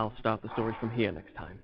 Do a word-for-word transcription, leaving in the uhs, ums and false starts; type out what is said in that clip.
I'll start the story from here next time.